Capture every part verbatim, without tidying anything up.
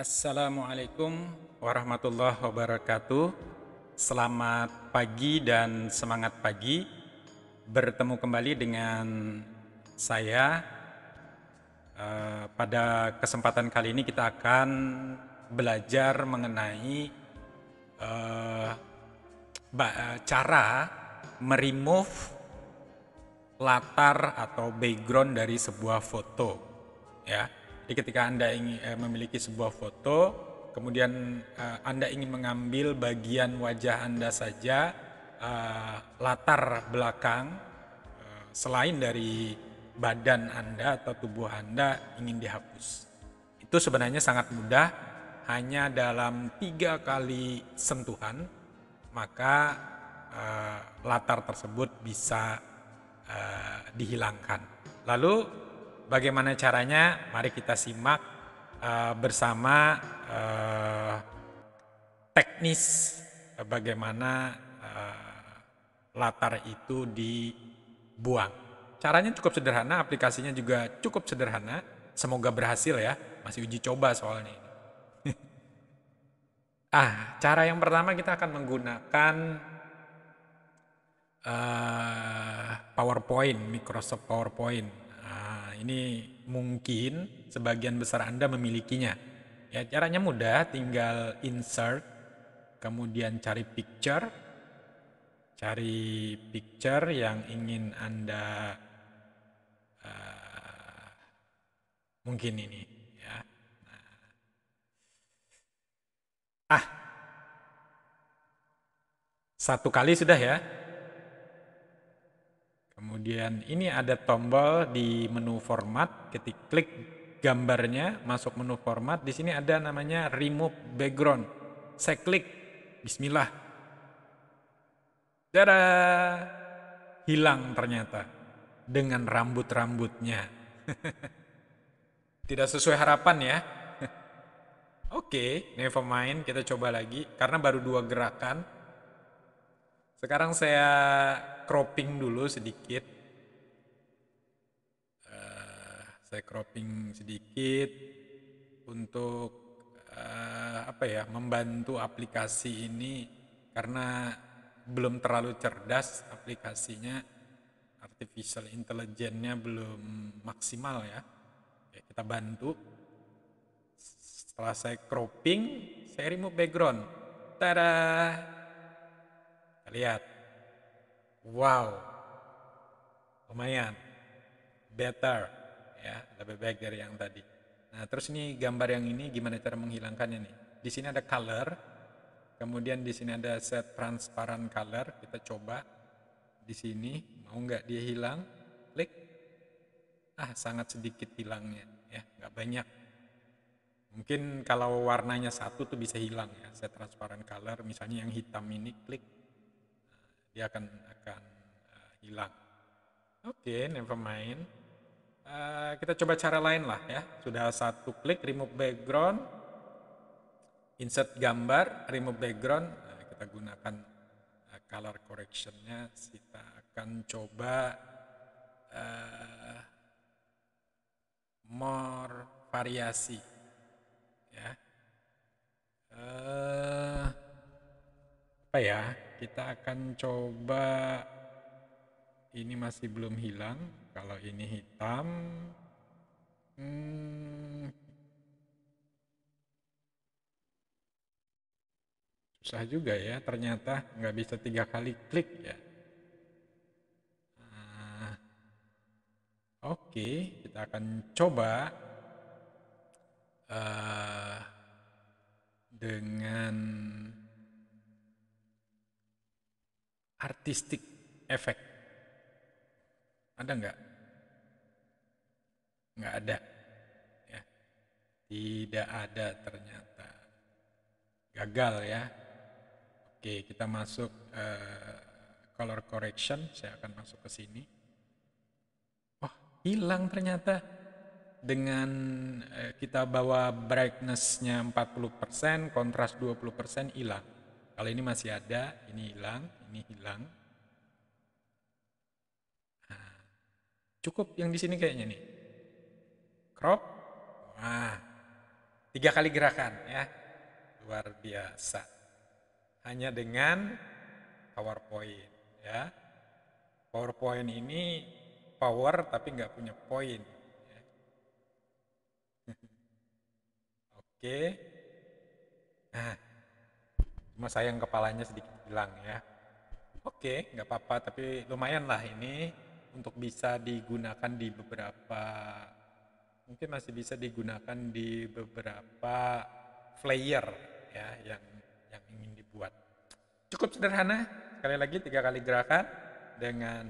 Assalamualaikum warahmatullahi wabarakatuh. Selamat pagi dan semangat pagi. Bertemu kembali dengan saya. Eh, pada kesempatan kali ini kita akan belajar mengenai eh, cara remove latar atau background dari sebuah foto, ya. Jadi ketika Anda ingin eh, memiliki sebuah foto, kemudian eh, Anda ingin mengambil bagian wajah Anda saja, eh, latar belakang, eh, selain dari badan Anda atau tubuh Anda ingin dihapus. Itu sebenarnya sangat mudah, hanya dalam tiga kali sentuhan, maka eh, latar tersebut bisa eh, dihilangkan. Lalu bagaimana caranya? Mari kita simak uh, bersama uh, teknis bagaimana uh, latar itu dibuang. Caranya cukup sederhana, aplikasinya juga cukup sederhana. Semoga berhasil ya, masih uji coba soalnya. Ah, cara yang pertama kita akan menggunakan uh, PowerPoint, Microsoft PowerPoint. Ini mungkin sebagian besar Anda memilikinya. Ya, caranya mudah, tinggal insert, kemudian cari picture, cari picture yang ingin Anda uh, mungkin ini. Ya. Nah. Ah, satu kali sudah ya. Kemudian ini ada tombol di menu format, ketik klik gambarnya, masuk menu format, di sini ada namanya remove background. Saya klik, bismillah. Tada! Hilang ternyata dengan rambut-rambutnya. Tidak sesuai harapan ya. Oke, never mind, kita coba lagi karena baru dua gerakan. Sekarang saya cropping dulu sedikit, uh, saya cropping sedikit untuk uh, apa ya, membantu aplikasi ini karena belum terlalu cerdas aplikasinya, artificial intelligence-nya belum maksimal ya. Oke, kita bantu. Setelah saya cropping, saya remove background. Tada! Lihat. Wow, lumayan, better, ya, lebih baik dari yang tadi. Nah, terus ini gambar yang ini gimana cara menghilangkannya nih? Di sini ada color, kemudian di sini ada set transparent color. Kita coba di sini, mau nggak dia hilang? Klik, ah sangat sedikit hilangnya, ya, nggak banyak. Mungkin kalau warnanya satu tuh bisa hilang ya. Set transparent color, misalnya yang hitam ini, klik. Dia akan akan uh, hilang. Oke, okay, never mind. Uh, kita coba cara lain lah ya. Sudah satu klik remove background, insert gambar, remove background. Nah, kita gunakan uh, color correction-nya. Kita akan coba uh, more variasi, ya. Uh, apa ya? Kita akan coba, ini masih belum hilang, kalau ini hitam, hmm, susah juga ya, ternyata nggak bisa tiga kali klik ya. Nah, oke, kita akan coba uh, dengan artistic effect. Ada nggak? Nggak ada. Ya. Tidak ada ternyata. Gagal ya. Oke, kita masuk uh, color correction. Saya akan masuk ke sini. Oh, hilang ternyata. Dengan uh, kita bawa brightness-nya empat puluh persen, kontras dua puluh persen, hilang. Kalau ini masih ada, ini hilang. Ini hilang. Nah, cukup yang di sini kayaknya nih. Crop. Wah. Tiga kali gerakan ya, luar biasa. Hanya dengan PowerPoint ya. PowerPoint ini power tapi nggak punya poin. Ya. Oke, nah, cuma sayang kepalanya sedikit hilang ya. Oke, nggak apa-apa tapi lumayan lah ini untuk bisa digunakan di beberapa. Mungkin masih bisa digunakan di beberapa flyer ya yang yang ingin dibuat. Cukup sederhana, sekali lagi tiga kali gerakan dengan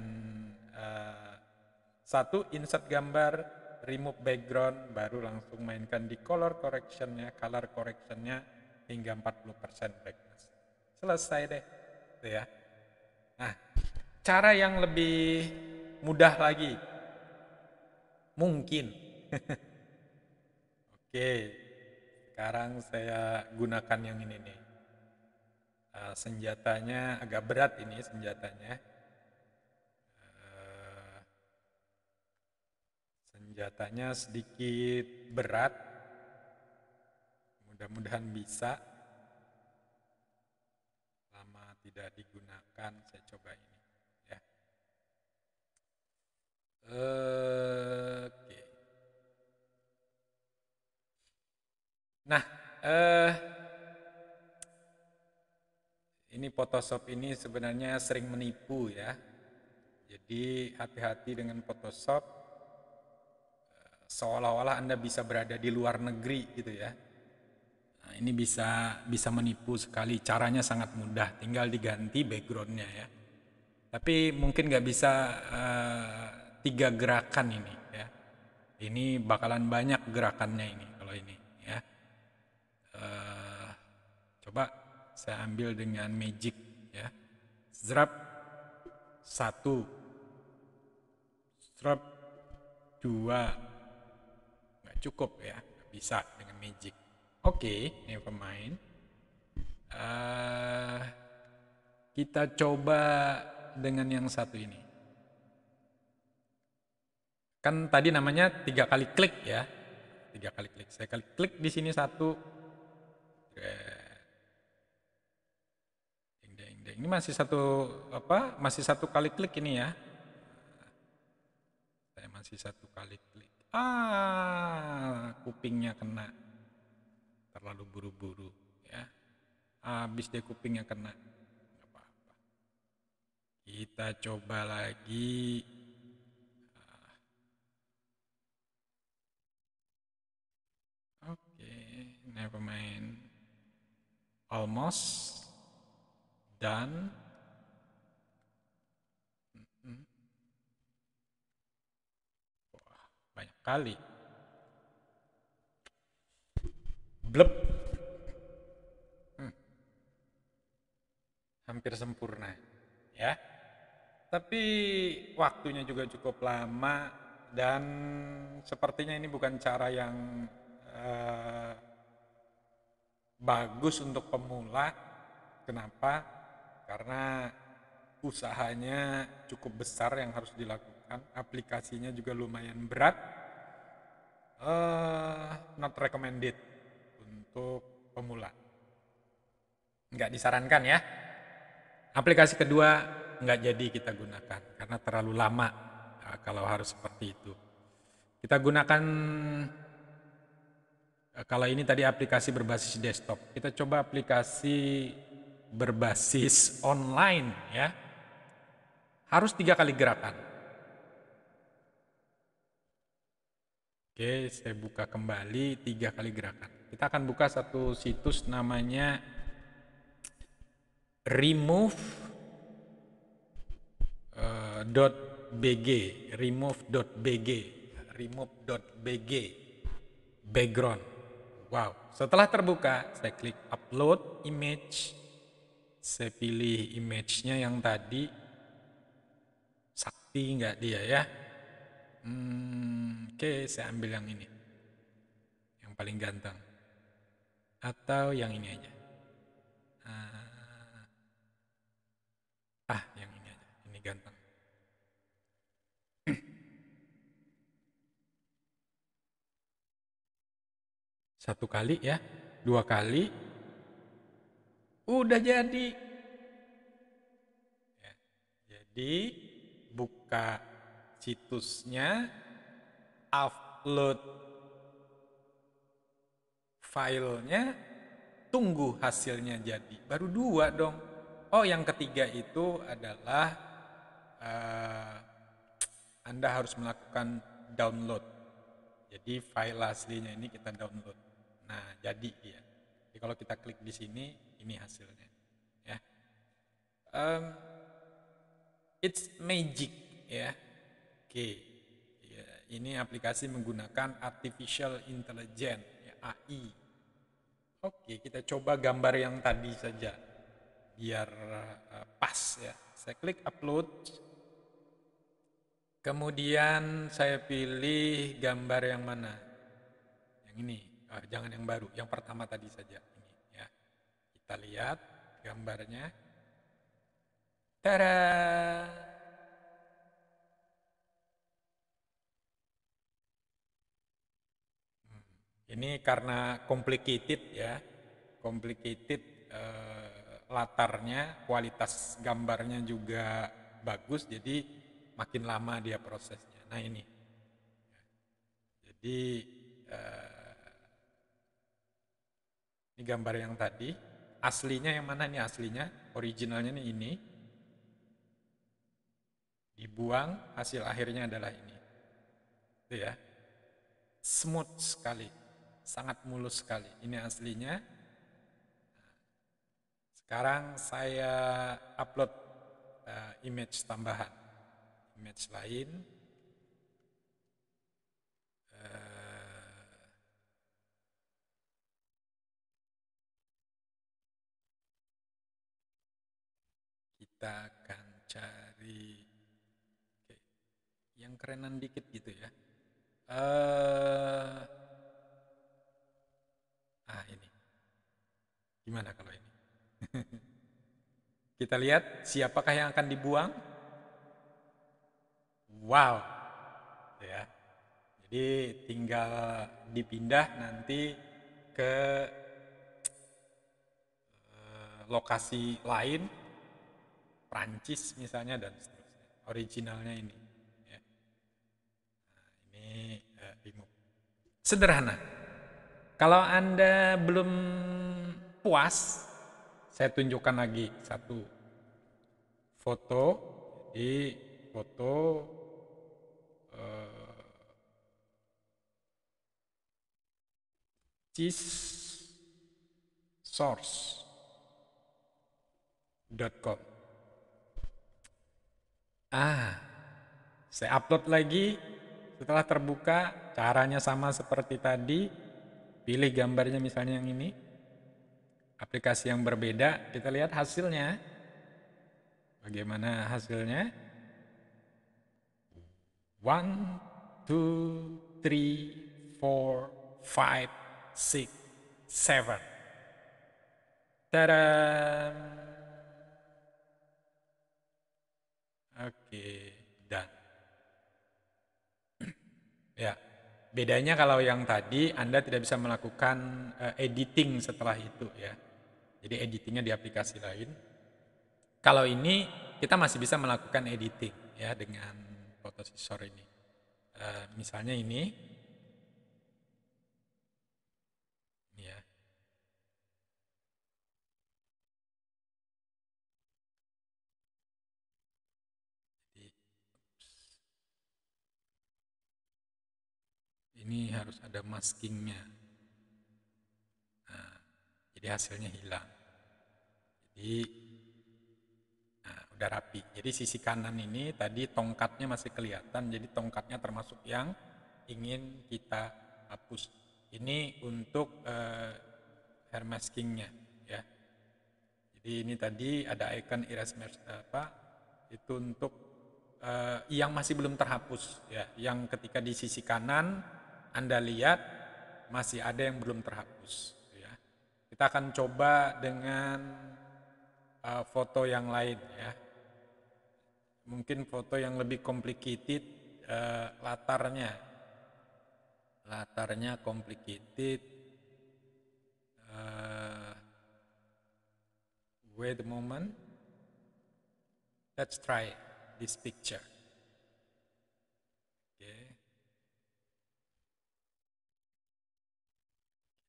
uh, satu insert gambar, remove background, baru langsung mainkan di color correctionnya, color correctionnya hingga empat puluh persen brightness. Selesai deh, gitu ya. Nah, cara yang lebih mudah lagi mungkin. Oke, sekarang saya gunakan yang ini nih. Uh, senjatanya agak berat ini senjatanya. Uh, senjatanya sedikit berat. Mudah-mudahan bisa. Lama tidak digunakan, saya coba ini. Ya. Uh, Oke. Okay. Nah, eh, ini Photoshop ini sebenarnya sering menipu ya. Jadi hati-hati dengan Photoshop, seolah-olah Anda bisa berada di luar negeri gitu ya. Nah, ini bisa bisa menipu sekali, caranya sangat mudah, tinggal diganti backgroundnya ya. Tapi mungkin nggak bisa eh, tiga gerakan ini ya. Ini bakalan banyak gerakannya ini kalau ini. Uh, coba saya ambil dengan magic ya, zrap satu, zrap dua, nggak cukup ya, nggak bisa dengan magic. Oke, never mind. Uh, kita coba dengan yang satu ini. Kan tadi namanya tiga kali klik ya, tiga kali klik. Saya kali klik di sini satu. Deng, deng, deng. Ini masih satu apa? Masih satu kali klik ini ya. Saya masih satu kali klik. Ah, kupingnya kena. Terlalu buru-buru ya. Habis deh kupingnya kena. Nggak apa-apa. Kita coba lagi. Oke, okay, never mind. Almost done. Mm-hmm. Wah, banyak kali. Blep. Hmm. Hampir sempurna, ya. Tapi waktunya juga cukup lama dan sepertinya ini bukan cara yang uh, bagus untuk pemula. Kenapa? Karena usahanya cukup besar yang harus dilakukan, aplikasinya juga lumayan berat. Uh, not recommended untuk pemula. Nggak disarankan ya. Aplikasi kedua nggak jadi kita gunakan karena terlalu lama uh, kalau harus seperti itu. Kita gunakan. Kalau ini tadi aplikasi berbasis desktop, kita coba aplikasi berbasis online ya. Harus tiga kali gerakan. Oke, saya buka kembali tiga kali gerakan. Kita akan buka satu situs namanya remove dot b g, remove dot b g, remove dot b g background. Wow, setelah terbuka, saya klik upload image. Saya pilih image-nya yang tadi. Sakti nggak dia ya? Hmm, Oke, okay, saya ambil yang ini. Yang paling ganteng. Atau yang ini aja. Ah, yang ini aja. Ini ganteng. Satu kali ya, dua kali, udah jadi. Ya, jadi buka situsnya, upload filenya, tunggu hasilnya jadi. Baru dua dong. Oh, yang ketiga itu adalah uh, Anda harus melakukan download. Jadi file aslinya ini kita download. Nah, jadi dia. Ya. Jadi kalau kita klik di sini, ini hasilnya. Ya, um, it's magic. Ya, oke. Okay. Ya, ini aplikasi menggunakan artificial intelligence, ya, A I. Oke, okay, kita coba gambar yang tadi saja, biar uh, pas ya. Saya klik upload. Kemudian saya pilih gambar yang mana? Yang ini. Uh, jangan yang baru, yang pertama tadi saja. Ini, ya. Kita lihat gambarnya. Tada! Hmm, ini karena complicated ya, complicated uh, latarnya, kualitas gambarnya juga bagus, jadi makin lama dia prosesnya. Nah ini, jadi uh, ini gambar yang tadi, aslinya yang mana nih aslinya, originalnya nih ini. Dibuang, hasil akhirnya adalah ini. Itu ya, smooth sekali, sangat mulus sekali. Ini aslinya. Sekarang saya upload uh, image tambahan, image lain. Uh, Kita akan cari oke, yang kerenan dikit gitu ya. Uh, ah ini, gimana kalau ini? Kita lihat siapakah yang akan dibuang. Wow, ya. Jadi tinggal dipindah nanti ke uh, lokasi lain. Prancis misalnya dan seterusnya. Originalnya ini. Ya. Nah, ini uh, remove. Sederhana. Kalau Anda belum puas, saya tunjukkan lagi satu foto. Jadi foto uh, cheese source dot com. Ah, saya upload lagi. Setelah terbuka, caranya sama seperti tadi. Pilih gambarnya misalnya yang ini. Aplikasi yang berbeda, kita lihat hasilnya. Bagaimana hasilnya? One, two, three, four, five, six, seven. Tadam! Oke, dan ya bedanya kalau yang tadi Anda tidak bisa melakukan uh, editing setelah itu ya. Jadi editingnya di aplikasi lain. Kalau ini kita masih bisa melakukan editing ya dengan Photosensor ini. Uh, misalnya ini, ini ya. Ini harus ada maskingnya. Nah, jadi hasilnya hilang. Jadi nah, udah rapi. Jadi sisi kanan ini tadi tongkatnya masih kelihatan. Jadi tongkatnya termasuk yang ingin kita hapus. Ini untuk uh, hair maskingnya, ya. Jadi ini tadi ada icon erase apa? Itu untuk uh, yang masih belum terhapus, ya. Yang ketika di sisi kanan Anda lihat masih ada yang belum terhapus. Ya. Kita akan coba dengan uh, foto yang lain ya. Mungkin foto yang lebih complicated uh, latarnya. Latarnya complicated. Wait a moment. Let's try this picture. Oke.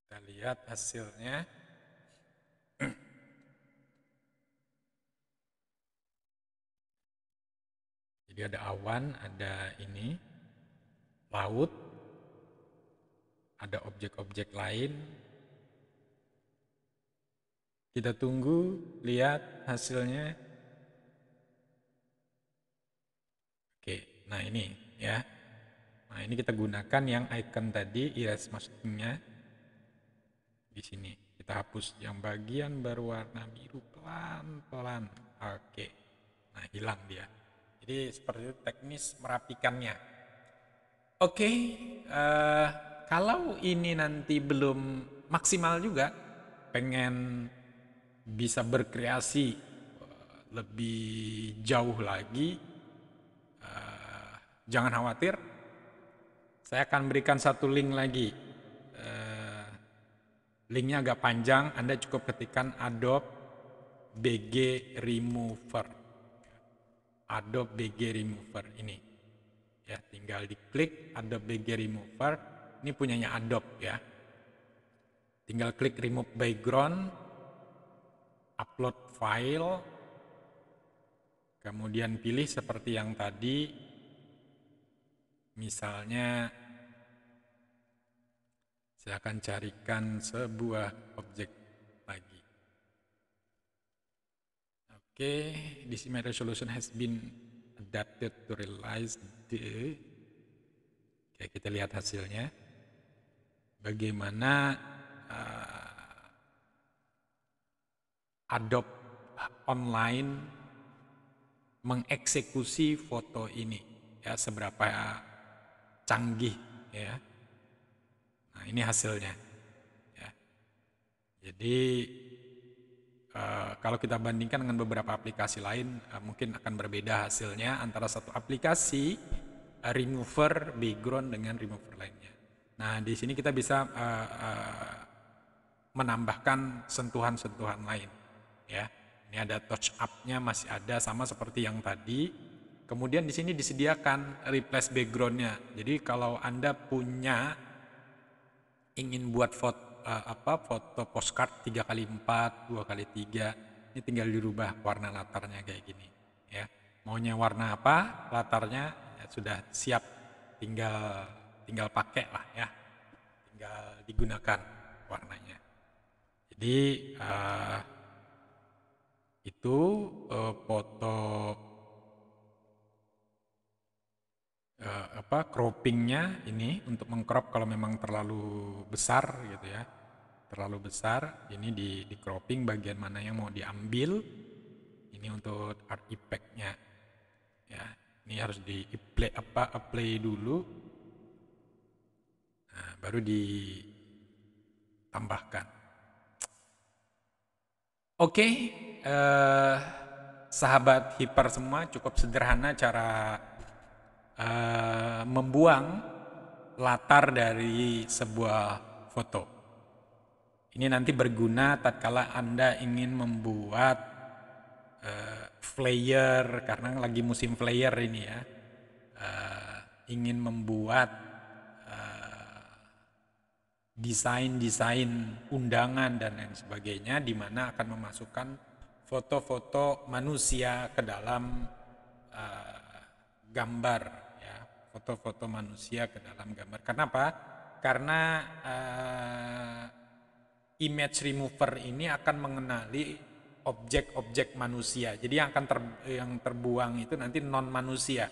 Kita lihat hasilnya. Jadi ada awan, ada ini, laut, ada objek-objek lain. Kita tunggu, lihat hasilnya. Oke, nah ini ya. Nah ini kita gunakan yang icon tadi, erase maskingnya. Di sini, kita hapus yang bagian berwarna biru pelan-pelan. Oke, nah hilang dia. Jadi seperti itu teknis merapikannya. Oke, uh, kalau ini nanti belum maksimal juga, pengen bisa berkreasi lebih jauh lagi, uh, jangan khawatir, saya akan berikan satu link lagi. Uh, linknya agak panjang, Anda cukup ketikan Adobe B G Remover. Adobe B G Remover ini, ya tinggal diklik Adobe B G Remover, ini punyanya Adobe ya. Tinggal klik remove background, upload file, kemudian pilih seperti yang tadi, misalnya saya akan carikan sebuah objek lagi. Oke, this image resolution has been adapted to realize the. Oke, kita lihat hasilnya. Bagaimana uh, Adobe online mengeksekusi foto ini ya, seberapa canggih ya. Nah ini hasilnya ya. Jadi eh, kalau kita bandingkan dengan beberapa aplikasi lain eh, mungkin akan berbeda hasilnya antara satu aplikasi eh, remover background dengan remover lainnya. Nah di sini kita bisa eh, eh, menambahkan sentuhan-sentuhan lain. Ya, ini ada touch up-nya, masih ada sama seperti yang tadi. Kemudian di sini disediakan replace background-nya. Jadi kalau Anda punya ingin buat foto uh, apa foto postcard tiga kali empat, dua kali tiga, ini tinggal dirubah warna latarnya kayak gini ya. Maunya warna apa? Latarnya ya, sudah siap, tinggal tinggal pakai lah ya. Tinggal digunakan warnanya. Jadi uh, itu eh, foto eh, apa croppingnya ini untuk mengcrop kalau memang terlalu besar gitu ya, terlalu besar ini di, di cropping bagian mana yang mau diambil, ini untuk art effect-nya ya, ini harus di apply apa apply dulu, nah, baru ditambahkan. Oke, okay, eh, sahabat hiper semua, cukup sederhana cara eh, membuang latar dari sebuah foto. Ini nanti berguna tatkala Anda ingin membuat eh, flyer, karena lagi musim flyer ini ya, eh, ingin membuat desain-desain undangan dan lain sebagainya, di mana akan memasukkan foto-foto manusia ke dalam uh, gambar ya, foto-foto manusia ke dalam gambar. Kenapa? Karena uh, image remover ini akan mengenali objek-objek manusia. Jadi yang akan ter, yang terbuang itu nanti non manusia,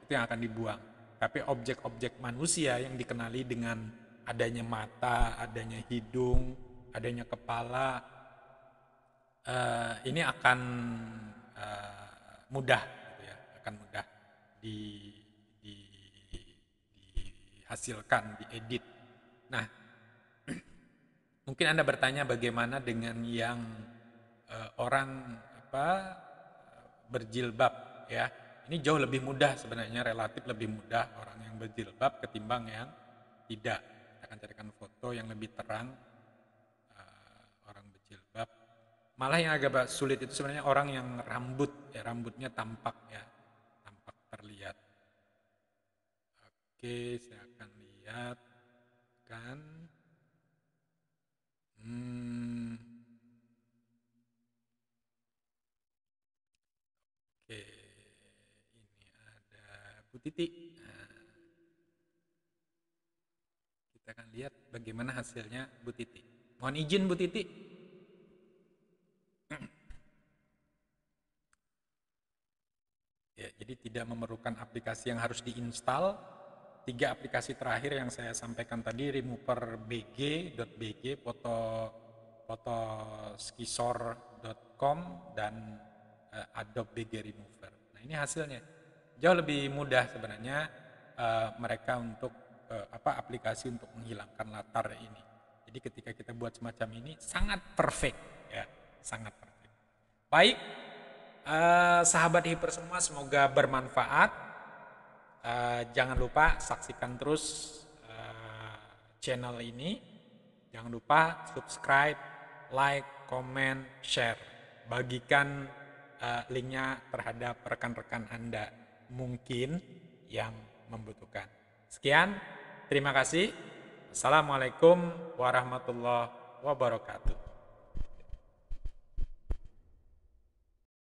itu yang akan dibuang. Tapi objek-objek manusia yang dikenali dengan adanya mata, adanya hidung, adanya kepala, uh, ini akan uh, mudah, gitu ya, akan mudah di, di, dihasilkan, diedit. Nah, mungkin Anda bertanya bagaimana dengan yang uh, orang apa berjilbab, ya? Ini jauh lebih mudah sebenarnya, relatif lebih mudah orang yang berjilbab ketimbang yang tidak. Akan carikan foto yang lebih terang, uh, orang berjilbab Malah yang agak sulit itu sebenarnya orang yang rambut, ya rambutnya tampak ya, tampak terlihat. Oke, saya akan lihat kan. Hmm. Oke, ini ada Bu Titi. Nah, kita akan lihat bagaimana hasilnya Bu Titi. Mohon izin Bu Titi. Ya, jadi tidak memerlukan aplikasi yang harus diinstal. Tiga aplikasi terakhir yang saya sampaikan tadi, remove.bg, foto fotoskisor dot com dan uh, Adobe B G Remover. Nah, ini hasilnya jauh lebih mudah sebenarnya uh, mereka untuk uh, apa aplikasi untuk menghilangkan latar ini. Jadi ketika kita buat semacam ini sangat perfect ya, sangat perfect. Baik, uh, sahabat hiper semua, semoga bermanfaat. Uh, jangan lupa saksikan terus uh, channel ini. Jangan lupa subscribe, like, comment, share. Bagikan uh, linknya terhadap rekan-rekan Anda mungkin yang membutuhkan. Sekian, terima kasih. Assalamualaikum warahmatullahi wabarakatuh.